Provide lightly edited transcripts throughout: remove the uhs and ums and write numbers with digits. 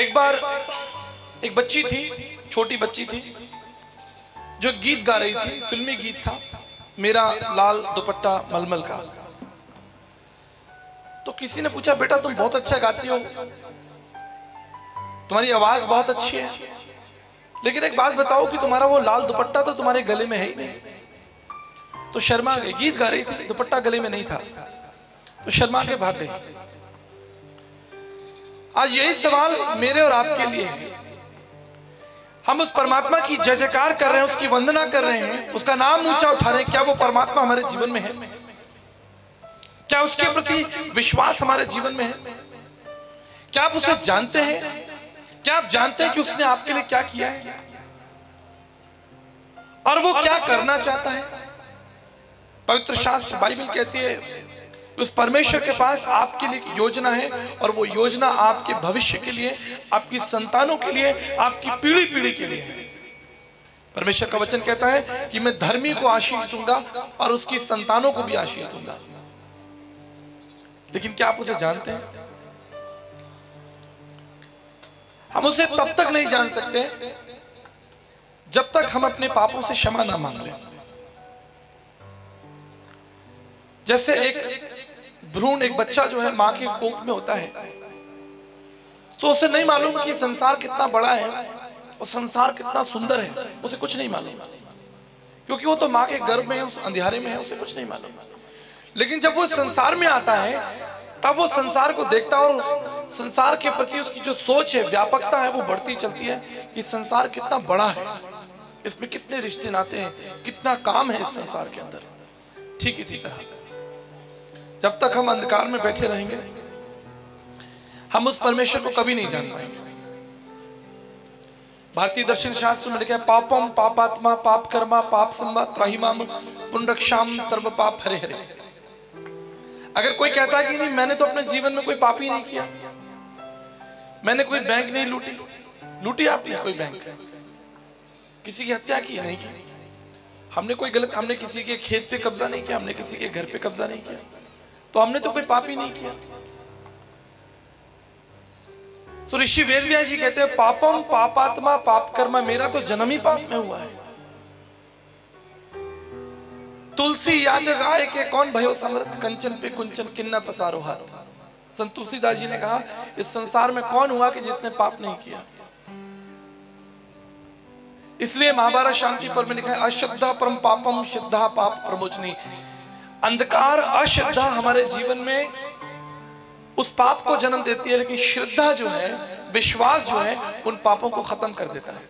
एक बार एक बच्ची थी, छोटी बच्ची थी, जो गीत गा रही थी, फिल्मी गीत था, मेरा लाल दुपट्टा मलमल का। तो किसी ने पूछा, बेटा तुम बहुत अच्छा गाती हो, तुम्हारी आवाज बहुत अच्छी है, लेकिन एक बात बताओ कि तुम्हारा वो लाल दुपट्टा तो तुम्हारे गले में है ही नहीं। तो शर्मा गई, गीत गा रही थी, दुपट्टा गले में नहीं था, तो शर्मा के भाग गई। आज यही सवाल मेरे और आपके लिए है। हम उस परमात्मा की जय जयकार कर रहे हैं, उसकी वंदना कर रहे हैं, उसका नाम ऊंचा उठा रहे हैं, क्या वो परमात्मा हमारे जीवन में है? क्या उसके प्रति विश्वास हमारे जीवन में है? क्या आप उसे जानते हैं? क्या आप जानते हैं कि उसने आपके लिए क्या किया है और वो क्या करना चाहता है? पवित्र शास्त्र बाइबिल कहती है उस परमेश्वर के पास आपके लिए एक योजना है, और वो योजना आपके भविष्य के लिए, आपकी संतानों के लिए, आपकी पीढ़ी पीढ़ी के लिए है। परमेश्वर का वचन कहता है कि मैं धर्मी को आशीष दूंगा और उसकी संतानों को भी आशीष दूंगा। लेकिन क्या आप उसे जानते हैं? हम उसे तब तक नहीं जान सकते जब तक हम अपने पापों से क्षमा ना मांग लें। जैसे एक भ्रूण, एक बच्चा जो है मां के कोख में होता है, तो उसे नहीं मालूम कि संसार कितना बड़ा है और संसार कितना सुंदर है, उसे कुछ नहीं मालूम, क्योंकि वो तो मां के गर्भ में है, उस अंधेरे में है, उसे कुछ नहीं मालूम। लेकिन जब वो संसार में आता है तब वो संसार को देखता है और संसार के प्रति उसकी जो सोच है, व्यापकता है, वो बढ़ती चलती है कि संसार कितना बड़ा है, इसमें कितने रिश्ते नाते हैं, कितना काम है इस संसार के अंदर। ठीक इसी तरह जब तक हम अंधकार में बैठे रहेंगे हम उस परमेश्वर को कभी नहीं जान पाएंगे। भारतीय दर्शन शास्त्र में लिखा है, पापम पापात्मा पाप कर्मा पाप सम्मा त्राहिमाम पुनरक्षाम सर्व पाप हरे हरे। अगर कोई कहता है कि नहीं, मैंने तो अपने जीवन में कोई पाप ही नहीं किया, मैंने कोई बैंक नहीं लूटी, लूटी आपने कोई बैंक, किसी की हत्या की नहीं की, हमने कोई गलत, हमने किसी के खेत पे कब्जा नहीं किया, हमने किसी के घर पे कब्जा नहीं किया, तो हमने तो कोई पाप ही नहीं किया। तो ऋषि वेदव्यास जी कहते हैं, पापम पापात्मा पाप कर्मा, मेरा तो जन्म ही पाप में हुआ है। तुलसी याचक आए के कौन भयो समर्थ, कंचन पे कुंचन किन्ना पसारो हाथ। संत तुलसीदास जी ने कहा, इस संसार में कौन हुआ कि जिसने पाप नहीं किया? इसलिए महाभारत शांति पर्व में लिखा है, अश्रद्धा परम पापम श्रद्धा पाप प्रमोचनी। अंधकार, अश्रद्धा हमारे जीवन में उस पाप को जन्म देती है, लेकिन श्रद्धा जो है, विश्वास जो है, उन पापों को खत्म कर देता है।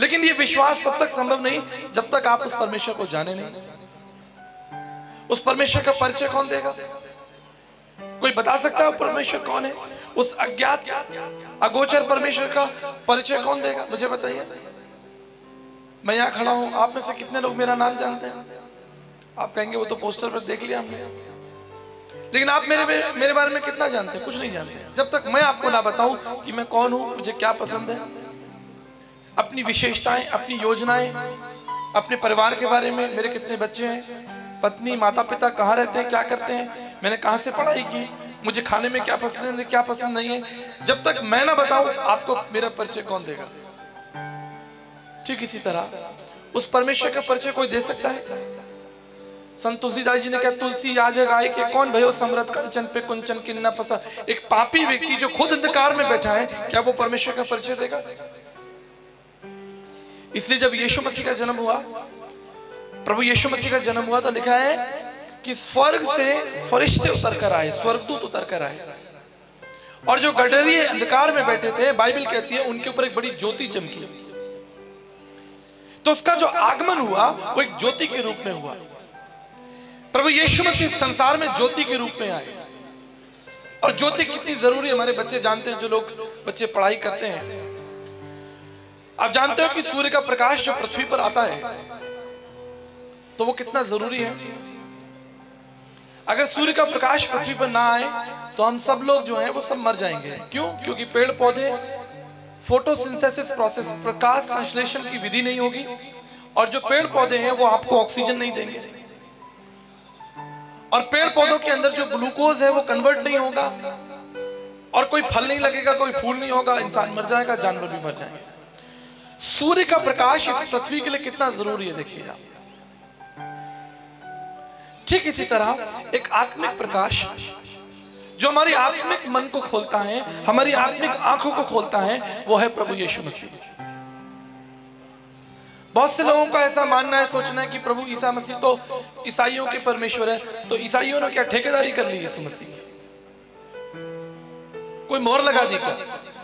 लेकिन ये विश्वास तब तक संभव नहीं जब तक आप उस परमेश्वर को जाने नहीं। उस परमेश्वर का परिचय कौन देगा? कोई बता सकता है परमेश्वर कौन है? उस अज्ञात अगोचर परमेश्वर का परिचय कौन देगा? मुझे बताइए। मैं यहां खड़ा हूं, आप में से कितने लोग मेरा नाम जानते हैं? आप कहेंगे वो तो पोस्टर पर देख लिया हमने, लेकिन आप मेरे बारे में कितना जानते हैं? कुछ नहीं जानते। जब तक मैं आपको ना बताऊं कि मैं कौन हूं, मुझे क्या पसंद है, अपनी विशेषताएं, अपनी योजनाएं, अपने परिवार के बारे में, मेरे कितने बच्चे हैं, पत्नी, माता पिता कहाँ रहते हैं, क्या करते हैं, मैंने कहाँ से पढ़ाई की, मुझे खाने में क्या पसंद है, क्या पसंद नहीं है, जब तक मैं ना बताऊं आपको मेरा परिचय कौन देगा? ठीक इसी तरह उस परमेश्वर का परिचय कोई दे सकता है? संत तुलसीदास जी ने कहा, तुलसी याजक आए के कौन भयो समरथ, कंचन पे कुंचन किन्ना पसार। एक पापी व्यक्ति जो खुद अंधकार में बैठा है, क्या वो परमेश्वर का परिचय देगा? इसलिए जब यीशु मसीह का जन्म हुआ, प्रभु यीशु मसीह का जन्म हुआ, तो लिखा है कि स्वर्ग से फरिश्ते उतर कर आए, स्वर्गदूत उतर कर आए, और जो गडरिये अंधकार में बैठे थे, बाइबिल कहती है उनके ऊपर एक बड़ी ज्योति चमकी। तो उसका जो आगमन हुआ वो एक ज्योति के रूप में हुआ। प्रभु यीशु मसीह संसार में ज्योति के रूप में आए, और ज्योति कितनी जरूरी है हमारे बच्चे जानते हैं, जो लोग बच्चे पढ़ाई करते हैं। आप जानते हो कि सूर्य का प्रकाश जो पृथ्वी पर आता है तो वो कितना जरूरी है। अगर सूर्य का प्रकाश पृथ्वी पर ना आए तो हम सब लोग जो हैं वो सब मर जाएंगे। क्यों? क्योंकि पेड़ पौधे, फोटोसिंथेसिस प्रोसेस, प्रकाश संश्लेषण की विधि नहीं होगी, और जो पेड़ पौधे हैं वो आपको ऑक्सीजन नहीं देंगे, और पेड़ पौधों के अंदर जो ग्लूकोज है वो कन्वर्ट नहीं होगा, और कोई फल नहीं लगेगा, कोई फूल नहीं होगा, इंसान मर जाएगा, जानवर भी मर जाएंगे। सूर्य का प्रकाश इस पृथ्वी के लिए कितना जरूरी है देखिएगा। ठीक इसी तरह एक आत्मिक प्रकाश जो हमारी आत्मिक मन को खोलता है, हमारी आत्मिक आंखों को खोलता है, वो है प्रभु यीशु मसीह। बहुत से लोगों का ऐसा मानना है, सोचना है कि प्रभु ईसा मसीह तो ईसाइयों के परमेश्वर है, तो ईसाइयों ने क्या ठेकेदारी कर ली यीशु मसीह की, कोई मोहर लगा दी क्या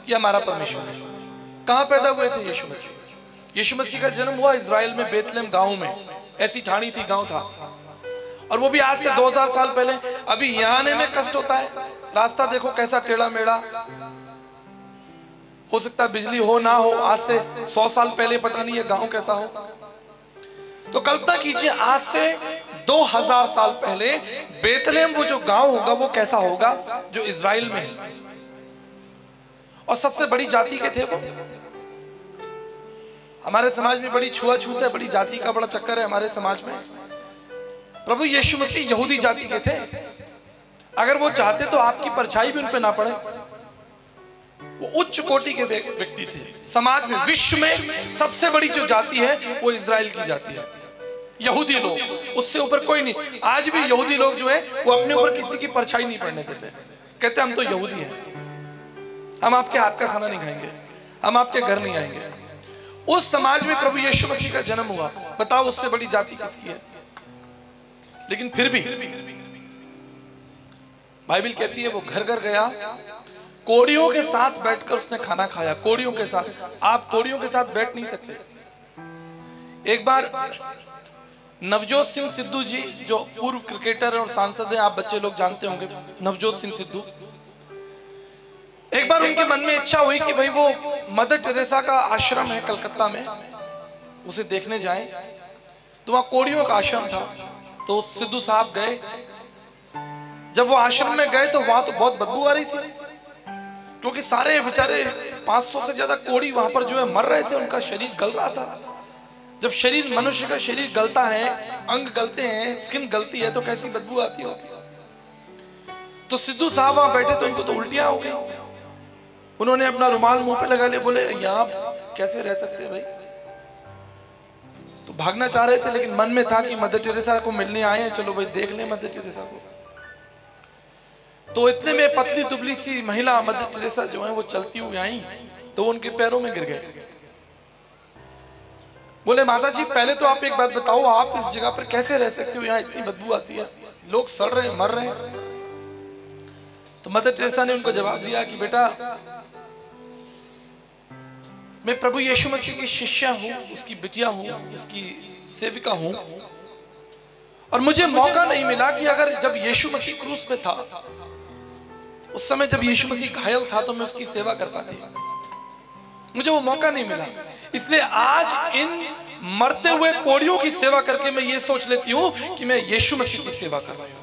कि हमारा परमेश्वर है। कहाँ पैदा हुए थे यीशु मसीह? यीशु मसीह का जन्म हुआ इज़राइल में बेथलहम गांव में, ऐसी ठाणी थी, गांव था, और वो भी आज से 2000 साल पहले। अभी यहाँ आने में कष्ट होता है, रास्ता देखो कैसा टेढ़ा मेढ़ा, हो सकता है बिजली हो ना हो, आज से 100 साल पहले पता नहीं है गांव कैसा हो। तो कल्पना कीजिए आज से 2000 साल पहले बेथलहम वो जो गांव होगा वो कैसा होगा जो इज़राइल में है, और सबसे बड़ी जाति के थे वो। हमारे समाज में बड़ी छुआछूत है, बड़ी जाति का बड़ा चक्कर है हमारे समाज में। प्रभु यीशु मसीह यहूदी जाति के थे, अगर वो चाहते तो आपकी परछाई भी उन पे ना पड़े। वो उच्च कोटि के व्यक्ति थे समाज में। विश्व में सबसे बड़ी जो जाति है वो इज़राइल की जाति है, यहूदी लोग, उससे ऊपर कोई नहीं। आज भी यहूदी लोग जो है वो अपने ऊपर किसी की परछाई नहीं पड़ने देते, कहते हम तो यहूदी हैं, हम आपके हाथ का खाना नहीं खाएंगे, हम आपके घर नहीं आएंगे। उस समाज में प्रभु यीशु मसीह का जन्म हुआ। बताओ उससे बड़ी जाति किसकी है? लेकिन फिर भी बाइबिल कहती है वो घर घर गया, कोड़ियों के साथ बैठकर उसने खाना खाया। कोड़ियों के साथ, आप कोड़ियों के साथ बैठ नहीं सकते। एक बार नवजोत सिंह सिद्धू जी जो पूर्व क्रिकेटर और सांसद हैं, आप बच्चे लोग जानते होंगे नवजोत सिंह सिद्धू, एक बार उनके मन में इच्छा हुई कि भाई वो मदर टेरेसा का आश्रम है कलकत्ता में, उसे देखने जाएं। तो वहां कोड़ियों का आश्रम था, तो सिद्धू साहब गए। जब वो आश्रम में गए तो वहां तो बहुत बदबू आ रही थी, क्योंकि सारे बेचारे 500 से ज्यादा कोड़ी वहां पर जो है मर रहे थे, उनका शरीर गल रहा था। जब शरीर, मनुष्य का शरीर गलता है, अंग गलते हैं, स्किन गलती है, तो कैसी बदबू आती होगी। तो सिद्धू साहब वहां बैठे तो इनको तो उल्टियां हो गई। उन्होंने अपना रुमाल मुंह पे लगा लिया, बोले यहाँ कैसे रह सकते भाई। तो भागना चाह रहे थे, लेकिन मन में था कि मदर टेरेसा को मिलने आए हैं, चलो भाई देख लें मदर टेरेसा को। तो इतने में पतली दुबली सी महिला मदर टेरेसा जो है वो चलती हुई आई, तो वो उनके पैरों में गिर गए। बोले माता जी पहले तो आप एक बात बताओ, आप इस जगह पर कैसे रह सकते हो, यहाँ इतनी बदबू आती है, लोग सड़ रहे हैं, मर रहे हैं। तो मदर टेरेसा ने उनको जवाब दिया कि बेटा मैं प्रभु यीशु मसीह की शिष्या हूं, उसकी बिटिया हूं, उसकी सेविका हूं, और मुझे मौका नहीं मिला कि अगर जब यीशु मसीह क्रूस पे था, उस समय जब यीशु मसीह घायल था, तो मैं उसकी सेवा कर पाती, मुझे वो मौका नहीं मिला। इसलिए आज इन मरते हुए कोड़ियों की सेवा करके मैं ये सोच लेती हूँ कि मैं यीशु मसीह की सेवा कर रही हूँ।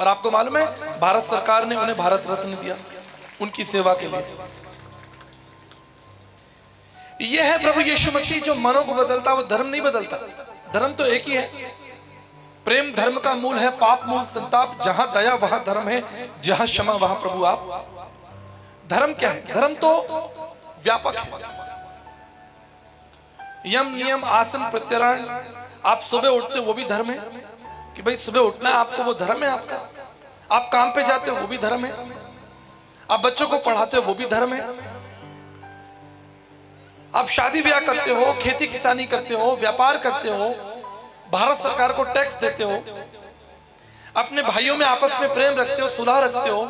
और आपको मालूम है भारत सरकार ने उन्हें भारत रत्न दिया उनकी सेवा के लिए। यह है प्रभु यीशु मसीह जो मनों को बदलता, वो धर्म नहीं बदलता। धर्म तो एक ही है, प्रेम धर्म का मूल है, पाप मूल संताप। जहां दया वहां धर्म है, जहां क्षमा वहां प्रभु आप। धर्म क्या है? धर्म तो व्यापक है। यम नियम आसन प्रत्यारण, आप सुबह उठते हो वो भी धर्म है कि भाई सुबह उठना है आपको, वो धर्म है आपका। आप काम पे जाते हो वो भी धर्म है, आप बच्चों को पढ़ाते हो वो भी धर्म है, आप शादी ब्याह करते हो, खेती किसानी करते हो, व्यापार करते हो, भारत सरकार को टैक्स देते हो, अपने भाइयों में आपस में प्रेम रखते हो, सुलह रखते हो,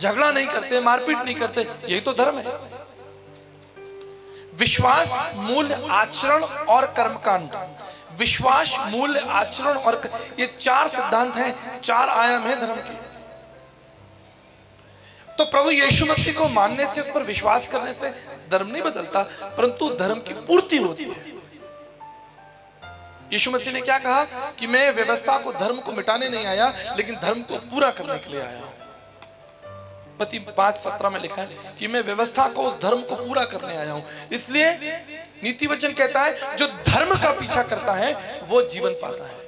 झगड़ा नहीं करते, मारपीट नहीं करते, यही तो धर्म है। विश्वास मूल आचरण और कर्मकांड, विश्वास मूल आचरण और ये चार सिद्धांत हैं, चार आयाम है धर्म के। तो प्रभु यीशु मसीह को मानने से, उस पर विश्वास करने से धर्म नहीं बदलता, परंतु धर्म की पूर्ति होती है। यीशु मसीह ने क्या कहा कि मैं व्यवस्था को, धर्म को मिटाने नहीं आया, लेकिन धर्म को पूरा करने के लिए आया हूं। पति 5:17 में लिखा है कि मैं व्यवस्था को, उस धर्म को पूरा करने आया हूं। इसलिए नीति वचन कहता है जो धर्म का पीछा करता है वो जीवन पाता है।